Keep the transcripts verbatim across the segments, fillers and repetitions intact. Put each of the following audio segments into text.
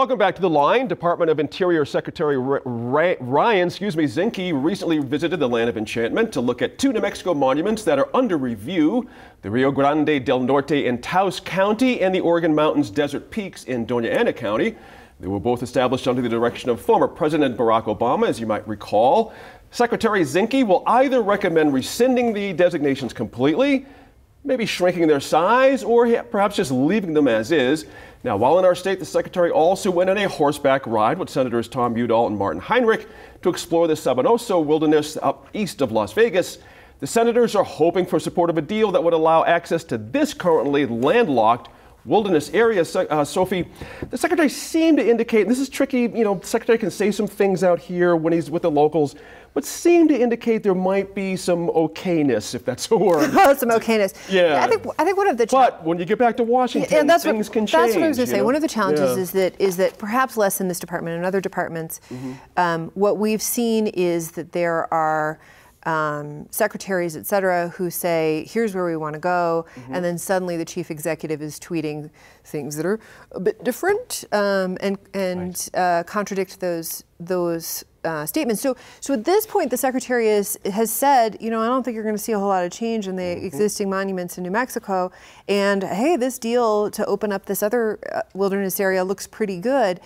Welcome back to The Line. Department of Interior Secretary Ryan excuse me, Zinke recently visited the Land of Enchantment to look at two New Mexico monuments that are under review, the Rio Grande del Norte in Taos County and the Organ Mountains Desert Peaks in Doña Ana County. They were both established under the direction of former President Barack Obama, as you might recall. Secretary Zinke will either recommend rescinding the designations completely, maybe shrinking their size, or perhaps just leaving them as is. Now, while in our state, the secretary also went on a horseback ride with Senators Tom Udall and Martin Heinrich to explore the Sabinoso Wilderness up east of Las Vegas. The senators are hoping for support of a deal that would allow access to this currently landlocked wilderness area. Uh, Sophie, the secretary seemed to indicate, and this is tricky, you know, the secretary can say some things out here when he's with the locals, but seemed to indicate there might be some okayness, if that's a word. some okayness. Yeah. yeah. I think I think one of the but when you get back to Washington, yeah, that's things what, can that's change. That's what I was going to say. Know? One of the challenges yeah. is that is that perhaps less in this department and other departments, mm-hmm. um, what we've seen is that there are Um, secretaries, et cetera, who say, here's where we want to go, mm-hmm. and then suddenly the chief executive is tweeting things that are a bit different um, and, and right. uh, contradict those those uh, statements. So, so at this point, the secretary is, has said, you know, I don't think you're going to see a whole lot of change in the mm-hmm. existing monuments in New Mexico, and hey, this deal to open up this other wilderness area looks pretty good.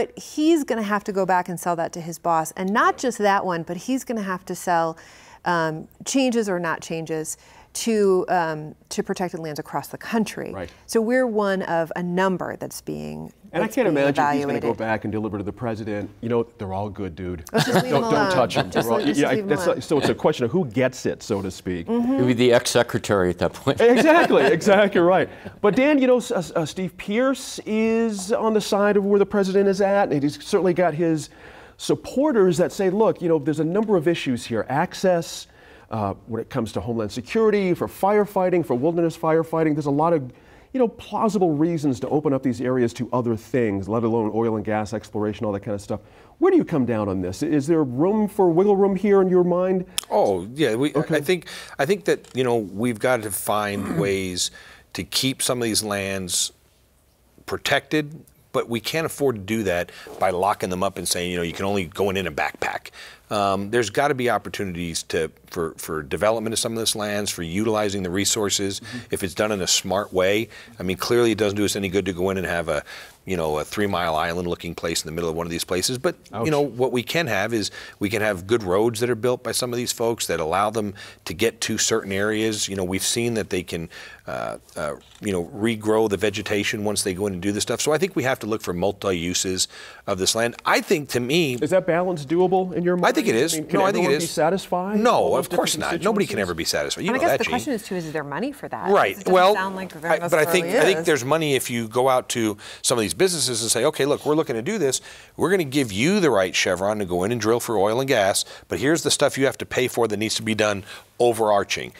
But he's going to have to go back and sell that to his boss. And not just that one, but he's going to have to sell um, changes or not changes to um, to protected lands across the country. Right. So we're one of a number that's being And that's I can't imagine evaluated. He's going to go back and deliver to the president, you know, they're all good, dude. Just leave don't, don't touch them. Just all, just yeah, leave that's them not, so it's a question of who gets it, so to speak. Mm-hmm. It would be the ex-secretary at that point. Exactly, exactly right. But Dan, you know, uh, uh, Steve Pierce is on the side of where the president is at, and he's certainly got his supporters that say, look, you know, there's a number of issues here, access, uh, when it comes to homeland security, for firefighting, for wilderness firefighting, there's a lot of you know, plausible reasons to open up these areas to other things, let alone oil and gas exploration, all that kind of stuff. Where do you come down on this? Is there room for wiggle room here in your mind? Oh, yeah. We, okay. I think I think that, you know, we've got to find ways to keep some of these lands protected, but we can't afford to do that by locking them up and saying, you know, you can only go in in a backpack. Um, there's got to be opportunities to for, for development of some of this lands, for utilizing the resources, mm-hmm. if it's done in a smart way. I mean, clearly it doesn't do us any good to go in and have a, you know, a Three Mile Island looking place in the middle of one of these places. But, Ouch. you know, what we can have is we can have good roads that are built by some of these folks that allow them to get to certain areas. You know, we've seen that they can, uh, uh, you know, regrow the vegetation once they go in and do this stuff. So I think we have to look for multi-uses of this land. I think, to me... Is that balance doable in your mind? I think it is. I mean, can no, I think it is. Be satisfied? No, of course not. Nobody can ever be satisfied. You and know I guess that, the Jean. question is, too, is there money for that? Right. It well, sound like very I, but I think, I think there's money if you go out to some of these businesses and say, okay, look, we're looking to do this. We're going to give you the right, Chevron, to go in and drill for oil and gas, but here's the stuff you have to pay for that needs to be done overarching.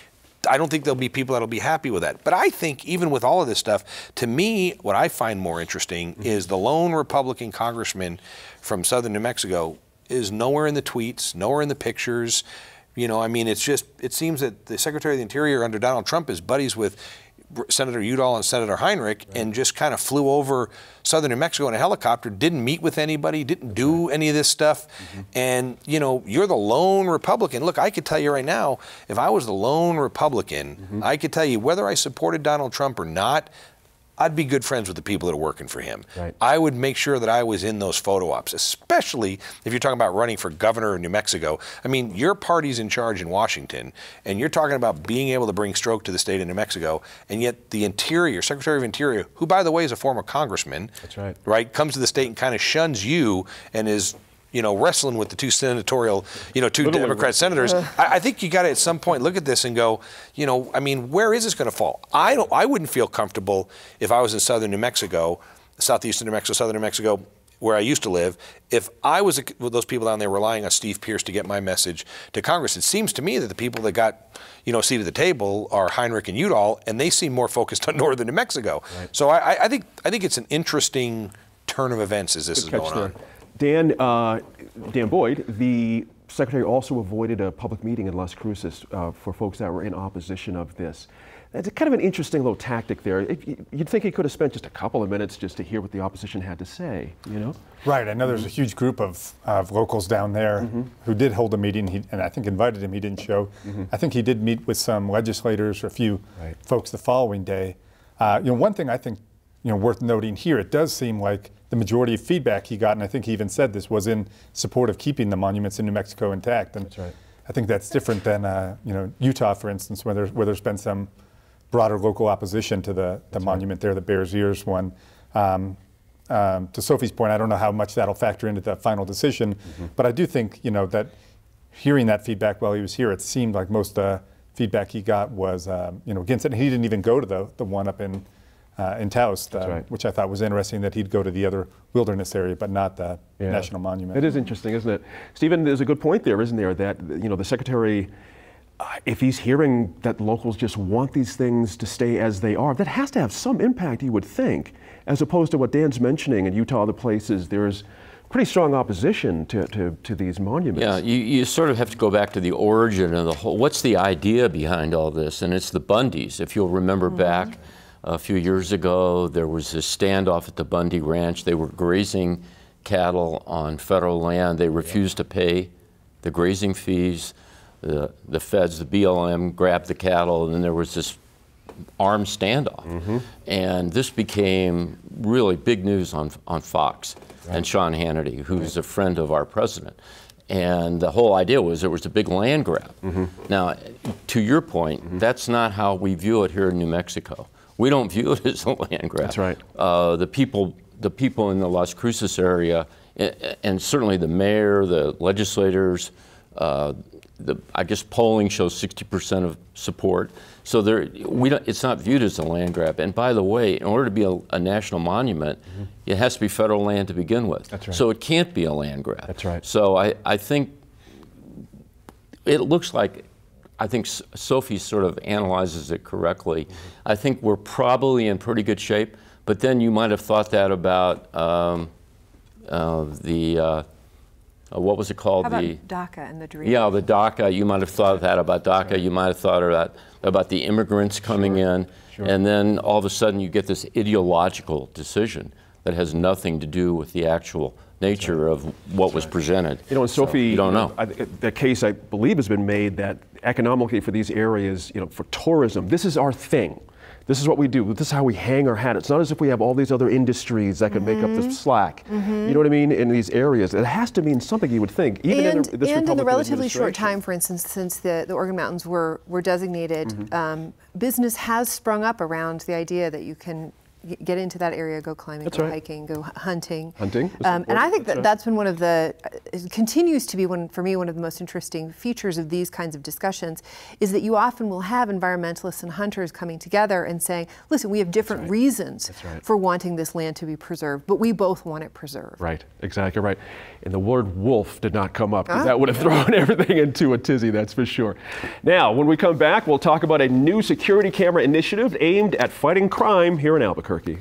I don't think there'll be people that'll be happy with that. But I think even with all of this stuff, to me, what I find more interesting mm-hmm. is the lone Republican congressman from southern New Mexico is nowhere in the tweets, nowhere in the pictures. You know, I mean, it's just, it seems that the Secretary of the Interior under Donald Trump is buddies with Senator Udall and Senator Heinrich right. and just kind of flew over southern New Mexico in a helicopter, didn't meet with anybody, didn't do any of this stuff. Mm-hmm. And, you know, you're the lone Republican. Look, I could tell you right now, if I was the lone Republican, mm-hmm. I could tell you whether I supported Donald Trump or not, I'd be good friends with the people that are working for him. Right. I would make sure that I was in those photo ops, especially if you're talking about running for governor of New Mexico. I mean, your party's in charge in Washington, and you're talking about being able to bring stroke to the state of New Mexico, and yet the Interior, Secretary of Interior, who, by the way, is a former congressman, That's right. right, comes to the state and kind of shuns you and is... you know, wrestling with the two senatorial, you know, two Literally. Democrat senators. I, I think you got to at some point look at this and go, you know, I mean, where is this going to fall? I don't, I wouldn't feel comfortable if I was in southern New Mexico, southeastern New Mexico, southern New Mexico, where I used to live, if I was a, with those people down there relying on Steve Pierce to get my message to Congress. It seems to me that the people that got, you know, seat at the table are Heinrich and Udall, and they seem more focused on northern New Mexico. Right. So I, I think I think it's an interesting turn of events as this Good is going there. on. Dan, uh, Dan Boyd, the secretary, also avoided a public meeting in Las Cruces uh, for folks that were in opposition of this. It's kind of an interesting little tactic there. It, you'd think he could have spent just a couple of minutes just to hear what the opposition had to say, you know? Right. I know there's a huge group of, of locals down there mm-hmm. who did hold a meeting, he, and I think invited him. He didn't show. Mm-hmm. I think he did meet with some legislators or a few right. folks the following day. Uh, you know, one thing I think you know worth noting here, it does seem like the majority of feedback he got, and I think he even said this, was in support of keeping the monuments in New Mexico intact. And that's right. I think that's different than uh, you know Utah, for instance, where there's, where there's been some broader local opposition to the, the monument right. there, the Bears Ears one. Um, um, to Sophie's point, I don't know how much that'll factor into the final decision, mm-hmm. but I do think you know that hearing that feedback while he was here, it seemed like most uh, feedback he got was um, you know against it. And he didn't even go to the the one up in uh, in Taos, uh, right. which I thought was interesting that he'd go to the other wilderness area, but not the yeah. national monument. It is interesting, isn't it, Stephen? There's a good point there, isn't there? That you know the secretary. Uh, if he's hearing that locals just want these things to stay as they are, that has to have some impact, you would think, as opposed to what Dan's mentioning in Utah, other places, there's pretty strong opposition to, to, to these monuments. Yeah, you, you sort of have to go back to the origin of the whole, what's the idea behind all this? And it's the Bundys. If you'll remember mm-hmm. back a few years ago, there was this standoff at the Bundy Ranch. They were grazing cattle on federal land. They refused yeah. to pay the grazing fees. The, the feds, the B L M, grabbed the cattle, and then there was this armed standoff. Mm-hmm. And this became really big news on, on Fox right. and Sean Hannity, who's right. a friend of our president. And the whole idea was there was a big land grab. Mm-hmm. Now, to your point, mm-hmm. that's not how we view it here in New Mexico. We don't view it as a land grab. That's right. Uh, the people, the people in the Las Cruces area, and, and certainly the mayor, the legislators, uh, The, I guess polling shows sixty percent of support. So there, we don't, it's not viewed as a land grab. And by the way, in order to be a, a national monument, mm-hmm. it has to be federal land to begin with. That's right. So it can't be a land grab. That's right. So I, I think it looks like, I think Sophie sort of analyzes it correctly. Mm-hmm. I think we're probably in pretty good shape, but then you might have thought that about um, uh, the, uh, Uh, what was it called? How about DACA and the dream? Yeah, the DACA. You might have thought of that about DACA. Sure. You might have thought about about the immigrants coming sure. in, sure. and then all of a sudden you get this ideological decision that has nothing to do with the actual nature right. of what That's was right. presented. You know, and Sophie, so you don't know. I, the case I believe has been made that economically for these areas, you know, for tourism, this is our thing. This is what we do. This is how we hang our hat. It's not as if we have all these other industries that can mm-hmm. make up the slack. Mm-hmm. You know what I mean? In these areas, it has to mean something. You would think, even and, in, a, this and in the relatively short time, for instance, since the, the Organ Mountains were were designated, mm-hmm. um, business has sprung up around the idea that you can get into that area, go climbing, that's go right. hiking, go hunting. Hunting. Um, and I think that that's, right. that's been one of the, it continues to be one, for me, one of the most interesting features of these kinds of discussions is that you often will have environmentalists and hunters coming together and saying, listen, we have different right. reasons right. for wanting this land to be preserved, but we both want it preserved. Right, exactly right. And the word wolf did not come up, because ah. that would have thrown everything into a tizzy, that's for sure. Now, when we come back, we'll talk about a new security camera initiative aimed at fighting crime here in Albuquerque. Turkey.